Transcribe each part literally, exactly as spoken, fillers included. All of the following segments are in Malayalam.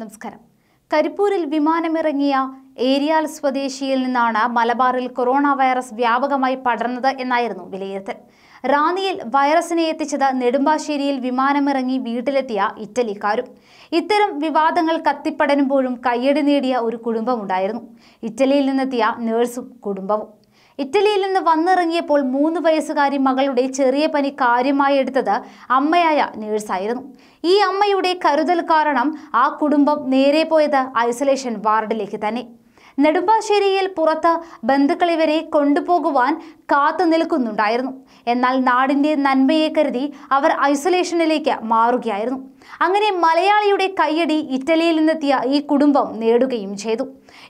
നമസ്കാരം. കരിപ്പൂരിൽ വിമാനമിറങ്ങിയ ഏരിയാൽ സ്വദേശിയിൽ നിന്നാണ് മലബാറിൽ കൊറോണ വൈറസ് വ്യാപകമായി പടർന്നത് എന്നായിരുന്നു വിലയിരുത്തൽ. റാന്നിയിൽ വൈറസിനെ എത്തിച്ചത് നെടുമ്പാശ്ശേരിയിൽ വിമാനമിറങ്ങി വീട്ടിലെത്തിയ ഇറ്റലിക്കാരും. ഇത്തരം വിവാദങ്ങൾ കത്തിപ്പടരുമ്പോഴും കയ്യടി നേടിയ ഒരു കുടുംബമുണ്ടായിരുന്നു. ഇറ്റലിയിൽ നിന്നെത്തിയ നേഴ്സും കുടുംബവും. ഇറ്റലിയിൽ നിന്ന് വന്നിറങ്ങിയപ്പോൾ മൂന്ന് വയസ്സുകാരി മകളുടെ ചെറിയ പനി കാര്യമായി എടുത്തത് അമ്മയായ നേഴ്സായിരുന്നു. ഈ അമ്മയുടെ കരുതൽ കാരണം ആ കുടുംബം നേരെ പോയത് ഐസൊലേഷൻ വാർഡിലേക്ക് തന്നെ. നെടുമ്പാശ്ശേരിയിൽ പുറത്ത് ബന്ധുക്കളിവരെ കൊണ്ടുപോകുവാൻ കാത്തു നിൽക്കുന്നുണ്ടായിരുന്നു. എന്നാൽ നാടിൻ്റെ നന്മയെ കരുതി അവർ ഐസൊലേഷനിലേക്ക് മാറുകയായിരുന്നു. അങ്ങനെ മലയാളിയുടെ കയ്യടി ഇറ്റലിയിൽ നിന്നെത്തിയ ഈ കുടുംബം നേടുകയും ചെയ്തു.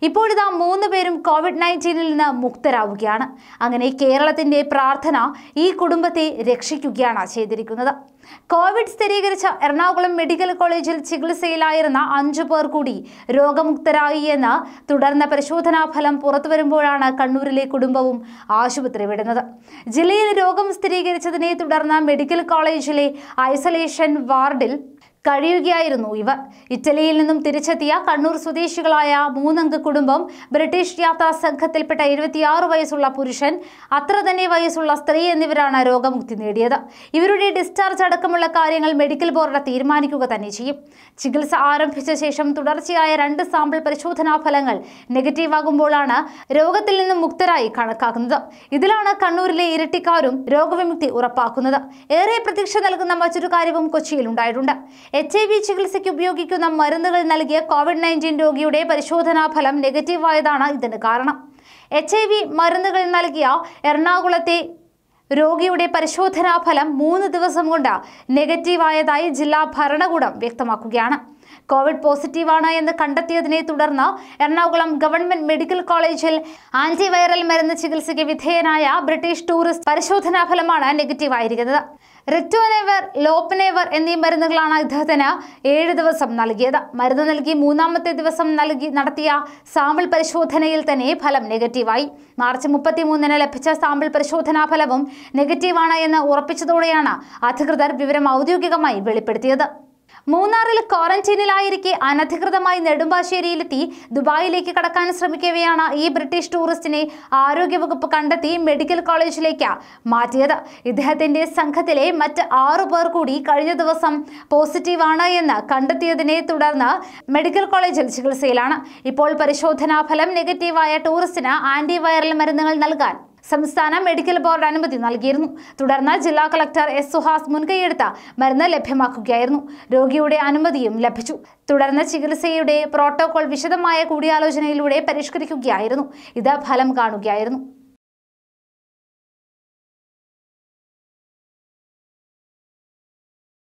ഇപ്പോഴിതാ മൂന്ന് പേരും കോവിഡ് നയൻറ്റീനിൽ നിന്ന് മുക്തരാവുകയാണ്. അങ്ങനെ കേരളത്തിൻ്റെ പ്രാർത്ഥന ഈ കുടുംബത്തെ രക്ഷിക്കുകയാണ് ചെയ്തിരിക്കുന്നത്. കോവിഡ് സ്ഥിരീകരിച്ച എറണാകുളം മെഡിക്കൽ കോളേജിൽ ചികിത്സയിലായിരുന്ന അഞ്ചു പേർ കൂടി രോഗമുക്തരായി എന്ന് തുടർന്ന പരിശോധനാ ഫലം പുറത്തു വരുമ്പോഴാണ് കണ്ണൂരിലെ കുടുംബവും ആശുപത്രി വിടുന്നത്. ജില്ലയിൽ രോഗം സ്ഥിരീകരിച്ചതിനെ തുടർന്ന് മെഡിക്കൽ കോളേജിലെ ഐസൊലേഷൻ വാർഡിൽ കഴിയുകയായിരുന്നു ഇവർ. ഇറ്റലിയിൽ നിന്നും തിരിച്ചെത്തിയ കണ്ണൂർ സ്വദേശികളായ മൂന്നംഗ കുടുംബം ബ്രിട്ടീഷ് യാത്രാ സംഘത്തിൽപ്പെട്ട എഴുപത്തിയാറ് വയസ്സുള്ള പുരുഷൻ, അത്ര തന്നെ വയസ്സുള്ള സ്ത്രീ എന്നിവരാണ് രോഗമുക്തി നേടിയത്. ഇവരുടെ ഡിസ്ചാർജ് അടക്കമുള്ള കാര്യങ്ങൾ മെഡിക്കൽ ബോർഡ് തീരുമാനിക്കുക തന്നെ ചെയ്യും. ചികിത്സ ആരംഭിച്ച ശേഷം തുടർച്ചയായ രണ്ട് സാമ്പിൾ പരിശോധനാ ഫലങ്ങൾ നെഗറ്റീവാകുമ്പോഴാണ് രോഗത്തിൽ നിന്നും മുക്തരായി കണക്കാക്കുന്നത്. ഇതിലാണ് കണ്ണൂരിലെ ഇരട്ടിക്കാരും രോഗവിമുക്തി ഉറപ്പാക്കുന്നത്. ഏറെ പ്രതീക്ഷ നൽകുന്ന മറ്റൊരു കാര്യവും കൊച്ചിയിൽ ഉണ്ടായിട്ടുണ്ട്. എച്ച് ഐ വി ചികിത്സയ്ക്ക് ഉപയോഗിക്കുന്ന മരുന്നുകൾ നൽകിയ കോവിഡ് നയൻറ്റീൻ രോഗിയുടെ പരിശോധനാ ഫലം നെഗറ്റീവായതാണ് ഇതിന് കാരണം. എച്ച് ഐ വി മരുന്നുകൾ നൽകിയ എറണാകുളത്തെ രോഗിയുടെ പരിശോധനാ ഫലം മൂന്ന് ദിവസം കൊണ്ട് നെഗറ്റീവായതായി ജില്ലാ ഭരണകൂടം വ്യക്തമാക്കുകയാണ്. കോവിഡ് പോസിറ്റീവാണ് എന്ന് കണ്ടെത്തിയതിനെ തുടർന്ന് എറണാകുളം ഗവൺമെന്റ് മെഡിക്കൽ കോളേജിൽ ആന്റിവൈറൽ മരുന്ന് ചികിത്സയ്ക്ക് വിധേയനായ ബ്രിട്ടീഷ് ടൂറിസ്റ്റ് പരിശോധനാ ഫലമാണ് നെഗറ്റീവായിരിക്കുന്നത്. റിറ്റോനെവർ, ലോപ്പനെവർ എന്നീ മരുന്നുകളാണ് ഇദ്ദേഹത്തിന് ഏഴ് ദിവസം നൽകിയത്. മരുന്ന് നൽകി മൂന്നാമത്തെ ദിവസം നൽകി നടത്തിയ സാമ്പിൾ പരിശോധനയിൽ തന്നെ ഫലം നെഗറ്റീവായി. മാർച്ച് മുപ്പത്തി മൂന്നിന് ലഭിച്ച സാമ്പിൾ പരിശോധനാ ഫലവും നെഗറ്റീവാണ് എന്ന് ഉറപ്പിച്ചതോടെയാണ് അധികൃതർ വിവരം ഔദ്യോഗികമായി വെളിപ്പെടുത്തിയത്. മൂന്നാറിൽ ക്വാറന്റീനിലായിരിക്കെ അനധികൃതമായി നെടുമ്പാശ്ശേരിയിലെത്തി ദുബായിലേക്ക് കടക്കാൻ ശ്രമിക്കവെയാണ് ഈ ബ്രിട്ടീഷ് ടൂറിസ്റ്റിനെ ആരോഗ്യവകുപ്പ് കണ്ടെത്തി മെഡിക്കൽ കോളേജിലേക്ക് മാറ്റിയത്. ഇദ്ദേഹത്തിന്റെ സംഘത്തിലെ മറ്റ് ആറു പേർ കൂടി കഴിഞ്ഞ ദിവസം പോസിറ്റീവാണ് എന്ന് കണ്ടെത്തിയതിനെ തുടർന്ന് മെഡിക്കൽ കോളേജിൽ ചികിത്സയിലാണ്. ഇപ്പോൾ പരിശോധനാ ഫലം നെഗറ്റീവായ ടൂറിസ്റ്റിന് ആന്റിവൈറൽ മരുന്നുകൾ നൽകാൻ സംസ്ഥാന മെഡിക്കൽ ബോർഡ് അനുമതി നൽകിയിരുന്നു. തുടർന്ന് ജില്ലാ കളക്ടർ എസ് സുഹാസ് മുൻകൈയെടുത്ത മരുന്ന് ലഭ്യമാക്കുകയായിരുന്നു. രോഗിയുടെ അനുമതിയും ലഭിച്ചു. തുടർന്ന് ചികിത്സയുടെ പ്രോട്ടോകോൾ വിശദമായ കൂടിയാലോചനയിലൂടെ പരിഷ്കരിക്കുകയായിരുന്നു. ഇത് ഫലം കാണുകയായിരുന്നു.